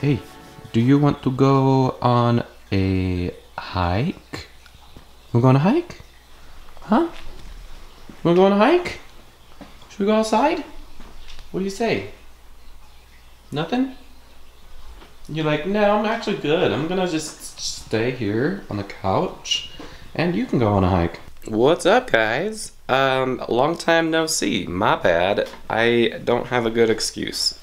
Hey, do you want to go on a hike? We're going to hike? Huh? We're going to hike? Should we go outside? What do you say? Nothing? You're like, no, I'm actually good. I'm gonna just stay here on the couch and you can go on a hike. What's up, guys? Long time no see. My bad. I don't have a good excuse.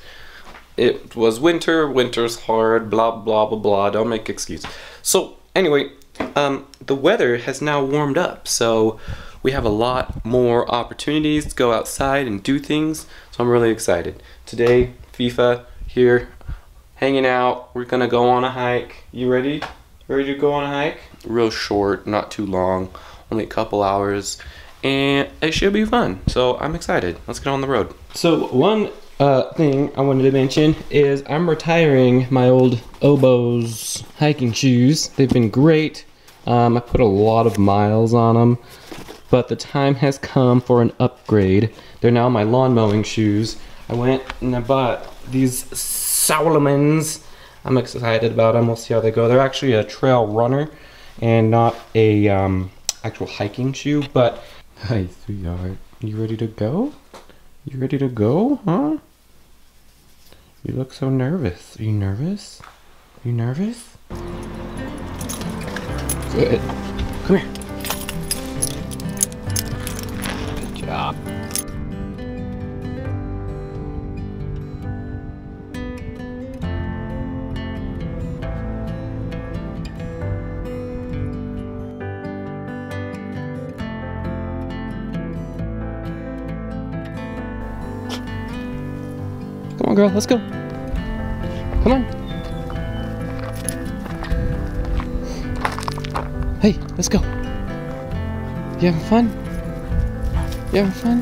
It was winter, winter's hard, blah, blah, blah, blah. Don't make excuses. So, anyway, the weather has now warmed up, so we have a lot more opportunities to go outside and do things, so I'm really excited. Today, FIFA here, hanging out. We're gonna go on a hike. You ready? Ready to go on a hike? Real short, not too long, only a couple hours, and it should be fun, so I'm excited. Let's get on the road. So one thing I wanted to mention is I'm retiring my old Oboz hiking shoes. They've been great. I put a lot of miles on them, but the time has come for an upgrade. They're now my lawn mowing shoes. I went and I bought these Salomons. I'm excited about them. We'll see how they go. They're actually a trail runner and not a actual hiking shoe, but hey, sweetheart, you ready to go? You ready to go, huh? You look so nervous. Are you nervous? Are you nervous? Good. Come here. Good job. Come on, girl, let's go. Come on. Hey, let's go. You having fun? You having fun?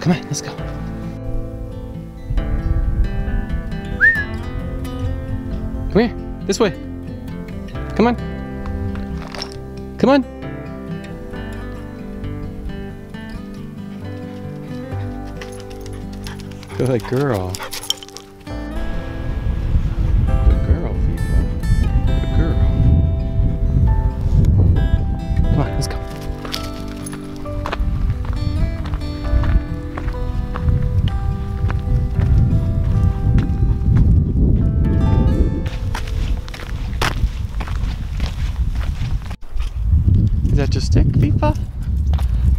Come on, let's go. Come here, this way. Come on. Come on. Good girl. Good girl, Fifa. Good girl. Come on, let's go. Is that your stick, Fifa?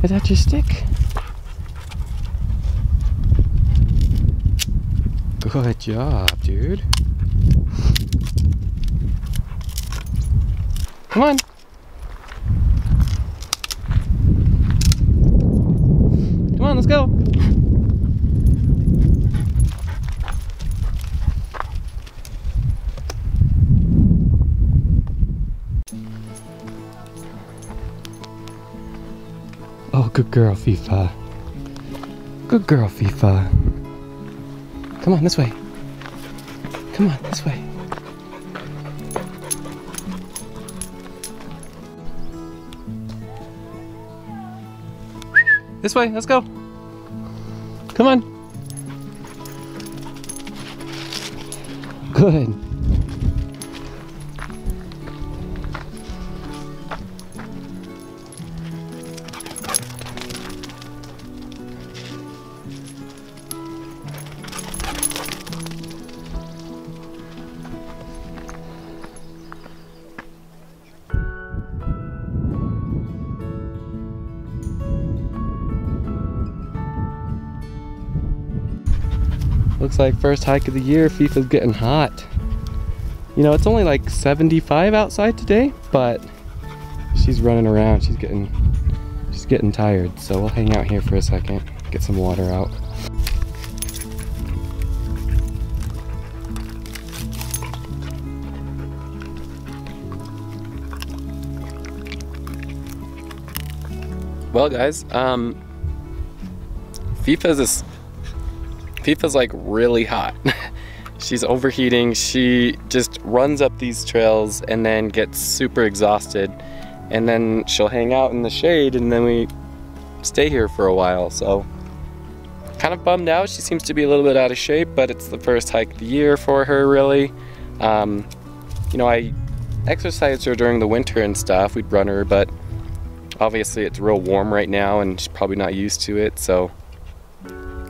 Is that your stick? Good job, dude. Come on. Come on, let's go. Oh, good girl, Fifa. Good girl, Fifa. Come on, this way. Come on, this way. This way, let's go. Come on. Good. Looks like first hike of the year, FIFA's getting hot. You know, it's only like 75 outside today, but she's running around, she's getting tired. So we'll hang out here for a second, get some water out. Well guys, FIFA's like really hot. She's overheating. She just runs up these trails and then gets super exhausted. And then she'll hang out in the shade and then we stay here for a while. So kind of bummed out. She seems to be a little bit out of shape, but it's the first hike of the year for her, really. You know, I exercised her during the winter and stuff. We'd run her, but obviously it's real warm right now and she's probably not used to it. So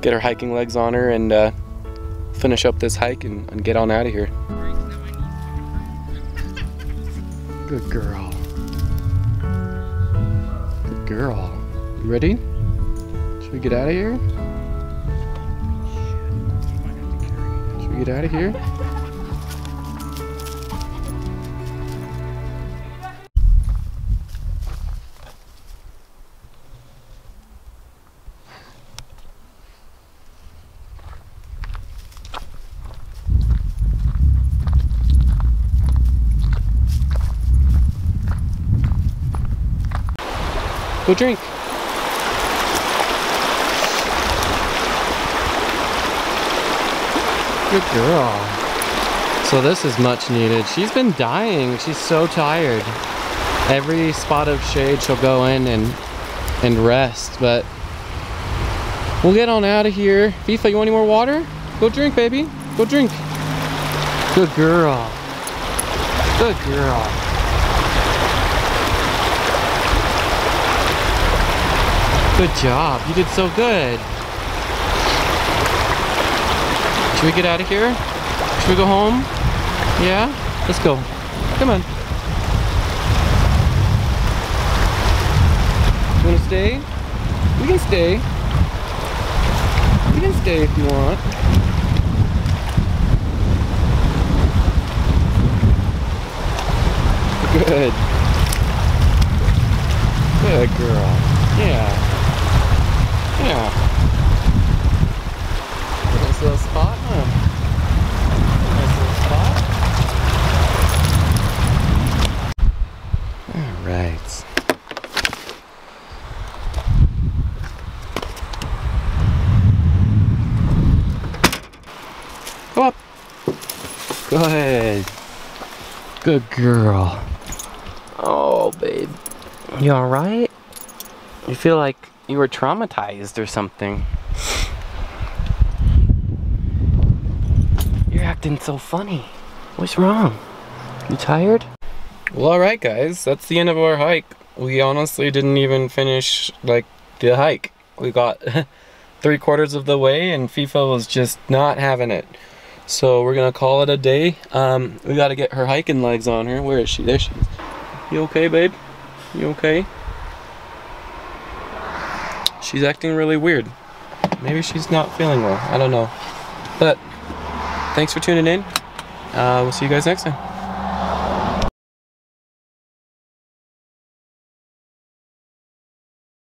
get her hiking legs on her and finish up this hike and get on out of here. Good girl. Good girl. You ready? Should we get out of here? Should we get out of here? Go drink. Good girl. So this is much needed. She's been dying. She's so tired. Every spot of shade she'll go in and rest, but we'll get on out of here. Fifa, you want any more water? Go drink, baby. Go drink. Good girl. Good girl. Good job, you did so good. Should we get out of here? Should we go home? Yeah? Let's go. Come on. You wanna stay? We can stay. You can stay if you want. Good. Good girl. Yeah. Yeah. Nice little spot, huh? Nice little spot. Alright. Go up. Good. Good girl. Oh, babe. You alright? You feel like you were traumatized or something. You're acting so funny. What's wrong? You tired? Well, alright guys, that's the end of our hike. We honestly didn't even finish, like, the hike. We got 3/4 of the way and Fifa was just not having it. So we're gonna call it a day. We gotta get her hiking legs on her. Where is she? There she is. You okay, babe? You okay? She's acting really weird. Maybe she's not feeling well. I don't know. But thanks for tuning in. We'll see you guys next time.